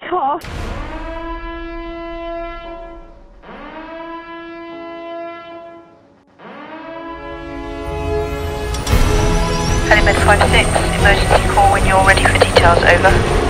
my car. Element 56, emergency call when you're ready for details, over.